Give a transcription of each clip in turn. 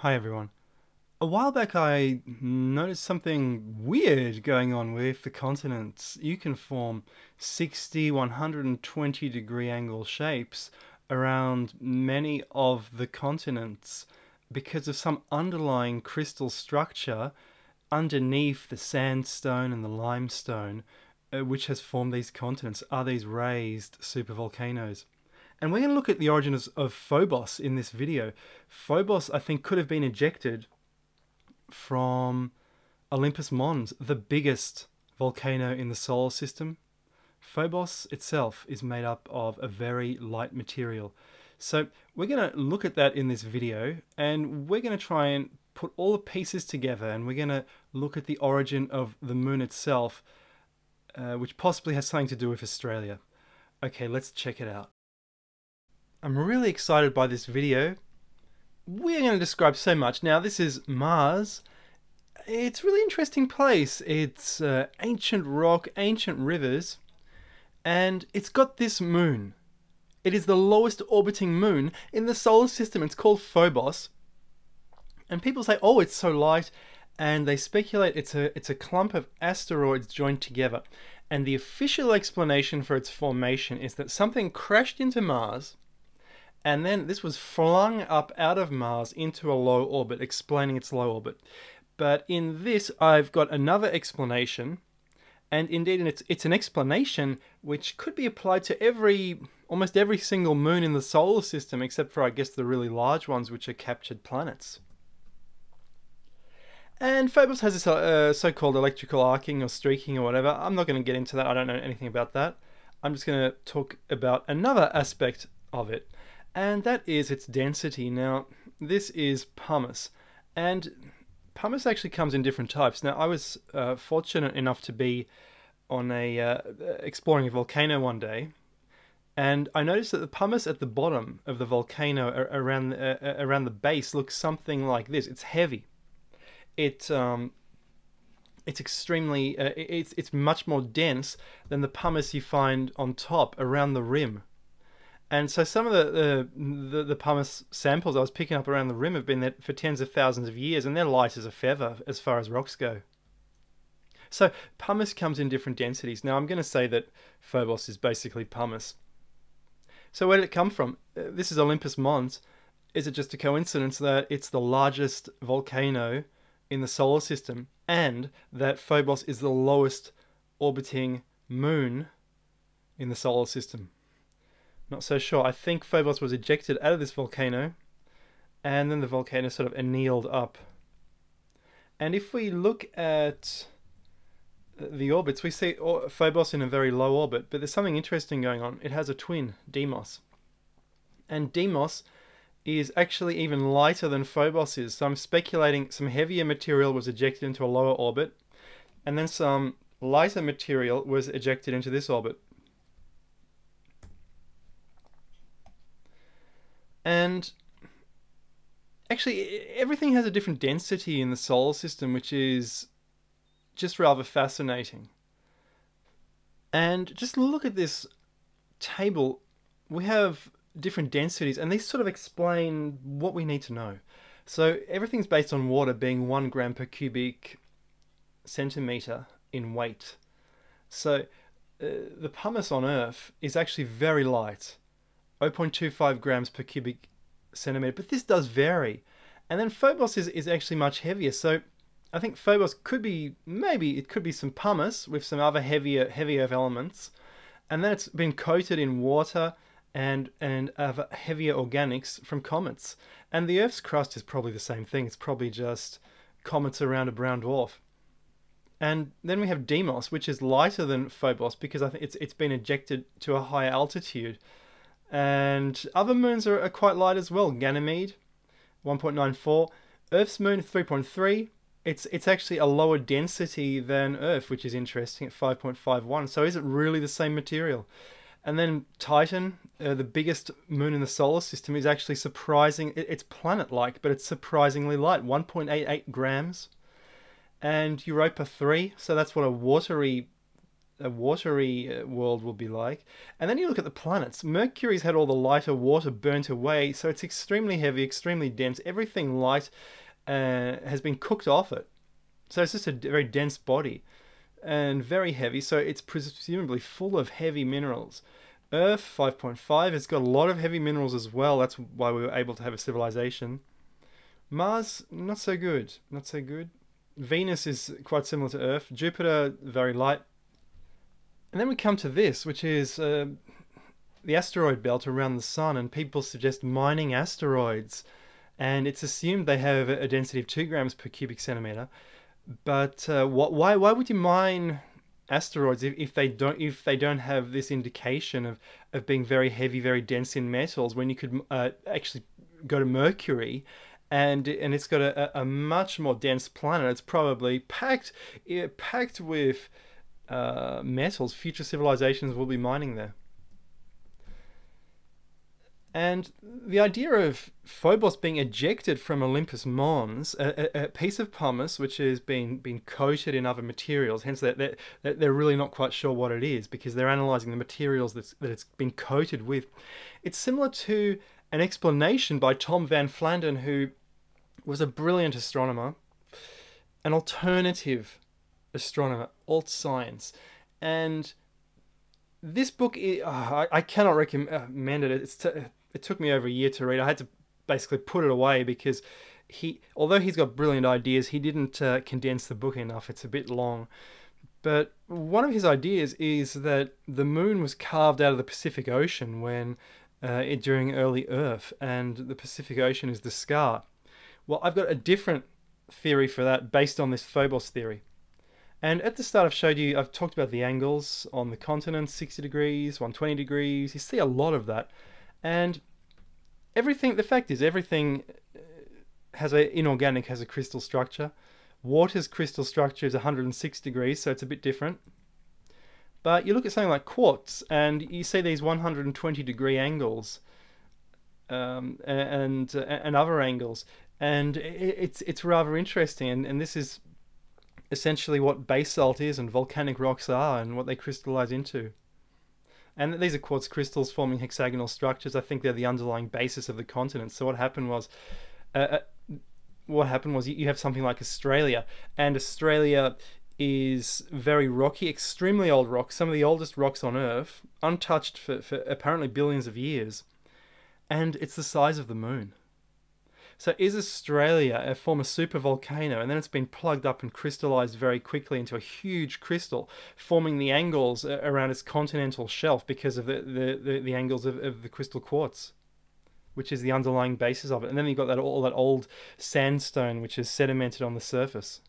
Hi everyone. A while back I noticed something weird going on with the continents. You can form 60, 120 degree angle shapes around many of the continents because of some underlying crystal structure underneath the sandstone and the limestone which has formed these continents, are these raised supervolcanoes. And we're going to look at the origins of Phobos in this video. Phobos, I think, could have been ejected from Olympus Mons, the biggest volcano in the solar system. Phobos itself is made up of a very light material. So we're going to look at that in this video, and we're going to try and put all the pieces together, and we're going to look at the origin of the moon itself, which possibly has something to do with Australia. Okay, let's check it out. I'm really excited by this video. We're going to describe so much. Now, this is Mars. It's a really interesting place. It's ancient rock, ancient rivers, and it's got this moon. It is the lowest orbiting moon in the solar system. It's called Phobos. And people say, oh, it's so light, and they speculate it's a clump of asteroids joined together. And the official explanation for its formation is that something crashed into Mars, and then this was flung up out of Mars into a low orbit, explaining its low orbit. But in this, I've got another explanation, and indeed it's an explanation which could be applied to almost every single moon in the solar system, except for, I guess, the really large ones, which are captured planets. And Phobos has this so-called electrical arcing or streaking or whatever. I'm not going to get into that. I don't know anything about that. I'm just going to talk about another aspect of it. And that is its density. Now, this is pumice, and pumice actually comes in different types. Now, I was fortunate enough to be on exploring a volcano one day, and I noticed that the pumice at the bottom of the volcano, around the base, looks something like this. It's heavy. It's extremely it's much more dense than the pumice you find on top around the rim. And so some of the pumice samples I was picking up around the rim have been there for tens of thousands of years, and they're light as a feather as far as rocks go. So pumice comes in different densities. Now I'm going to say that Phobos is basically pumice. So where did it come from? This is Olympus Mons. Is it just a coincidence that it's the largest volcano in the solar system and that Phobos is the lowest orbiting moon in the solar system? Not so sure. I think Phobos was ejected out of this volcano, and then the volcano sort of annealed up. And if we look at the orbits, we see Phobos in a very low orbit, but there's something interesting going on. It has a twin, Deimos. And Deimos is actually even lighter than Phobos is, so I'm speculating some heavier material was ejected into a lower orbit, and then some lighter material was ejected into this orbit. And actually, everything has a different density in the solar system, which is just rather fascinating. And just look at this table. We have different densities, and these sort of explain what we need to know. So everything's based on water being 1 gram per cubic centimeter in weight. So the pumice on Earth is actually very light. 0.25 grams per cubic centimeter, but this does vary. And then Phobos is actually much heavier, so I think Phobos could be, maybe it could be some pumice with some other heavier elements, and then it's been coated in water and other heavier organics from comets. And the Earth's crust is probably the same thing. It's probably just comets around a brown dwarf. And then we have Deimos, which is lighter than Phobos because I think it's been ejected to a higher altitude. And other moons are quite light as well. Ganymede, 1.94. Earth's moon, 3.3. It's actually a lower density than Earth, which is interesting, at 5.51. So is it really the same material? And then Titan, the biggest moon in the solar system, is actually surprising. It's planet-like, but it's surprisingly light, 1.88 grams. And Europa 3, so that's what a watery a watery world will be like. And then you look at the planets. Mercury's had all the lighter water burnt away, so it's extremely heavy, extremely dense. Everything light has been cooked off it. So it's just a very dense body and very heavy, so it's presumably full of heavy minerals. Earth, 5.5, it's got a lot of heavy minerals as well. That's why we were able to have a civilization. Mars, not so good, not so good. Venus is quite similar to Earth. Jupiter, very light. And then we come to this, which is the asteroid belt around the sun, and people suggest mining asteroids. And it's assumed they have a density of 2 grams per cubic centimeter. But why would you mine asteroids if they don't have this indication of being very heavy, very dense in metals, when you could actually go to Mercury, and it's got a much more dense planet. It's probably packed with metals. Future civilizations will be mining there. And the idea of Phobos being ejected from Olympus Mons, a piece of pumice which has been coated in other materials, hence they're really not quite sure what it is, because they're analysing the materials that it's been coated with. It's similar to an explanation by Tom Van Flandern, who was a brilliant astronomer, an alternative astronomer, alt science. And this book, I cannot recommend it. It took me over a year to read. I had to basically put it away because although he's got brilliant ideas, he didn't condense the book enough. It's a bit long. But one of his ideas is that the moon was carved out of the Pacific Ocean during early Earth, and the Pacific Ocean is the scar. Well, I've got a different theory for that based on this Phobos theory. And at the start I've talked about the angles on the continents, 60 degrees, 120 degrees, you see a lot of that. And the fact is, everything has a crystal structure. Water's crystal structure is 106 degrees, so it's a bit different. But you look at something like quartz, and you see these 120 degree angles and other angles. And it's rather interesting, and this is essentially what basalt is and volcanic rocks are and what they crystallize into. And these are quartz crystals forming hexagonal structures. I think they're the underlying basis of the continents. So what happened was you have something like Australia, and Australia is very rocky, extremely old rocks, some of the oldest rocks on Earth, untouched for apparently billions of years, and it's the size of the moon. So is Australia a former supervolcano, and then it's been plugged up and crystallized very quickly into a huge crystal, forming the angles around its continental shelf because of the angles of the crystal quartz, which is the underlying basis of it. And then you've got all that old sandstone which is sedimented on the surface.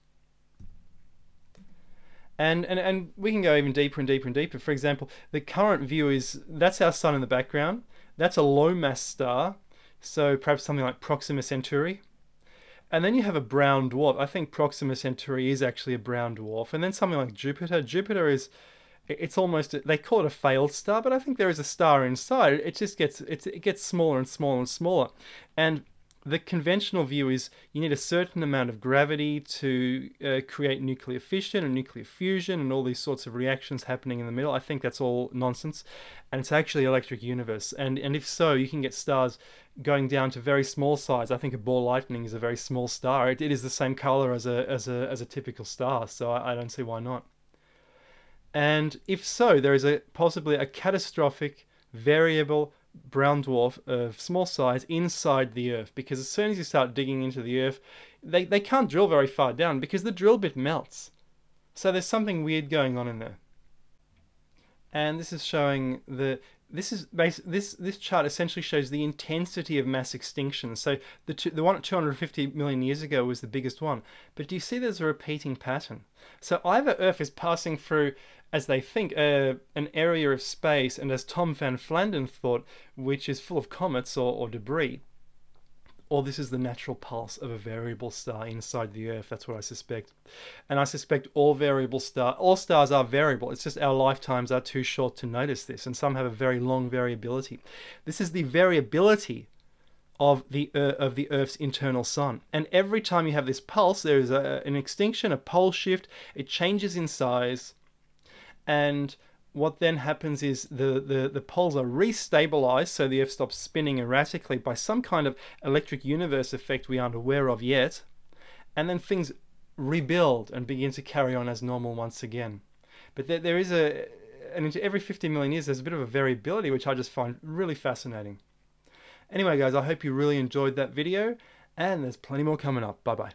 And we can go even deeper and deeper and deeper. For example, the current view is that's our sun in the background. That's a low mass star. So perhaps something like Proxima Centauri. And then you have a brown dwarf. I think Proxima Centauri is actually a brown dwarf. And then something like Jupiter. Jupiter is, it's almost, they call it a failed star, but I think there is a star inside. It just gets, it gets smaller and smaller and smaller. And the conventional view is you need a certain amount of gravity to create nuclear fission and nuclear fusion and all these sorts of reactions happening in the middle. I think that's all nonsense. And it's actually Electric Universe. And if so, you can get stars going down to very small size. I think a ball lightning is a very small star. It is the same color as a typical star, so I don't see why not. And if so, there is possibly a catastrophic variable brown dwarf of small size inside the Earth, because as soon as you start digging into the Earth, they can't drill very far down because the drill bit melts. So there's something weird going on in there. And this is showing this chart essentially shows the intensity of mass extinction. So the one at 250 million years ago was the biggest one. But do you see there's a repeating pattern? So either Earth is passing through, as they think, an area of space, and as Tom Van Flandern thought, which is full of comets or debris, or this is the natural pulse of a variable star inside the Earth. That's what I suspect. And I suspect all stars are variable. It's just our lifetimes are too short to notice this, and some have a very long variability. This is the variability of the Earth's internal sun. And every time you have this pulse, there is an extinction, a pole shift. It changes in size. And what then happens is the poles are restabilized, so the Earth stops spinning erratically by some kind of electric universe effect we aren't aware of yet. And then things rebuild and begin to carry on as normal once again. But there is and every 50 million years there's a bit of a variability, which I just find really fascinating. Anyway guys, I hope you really enjoyed that video, and there's plenty more coming up. Bye bye.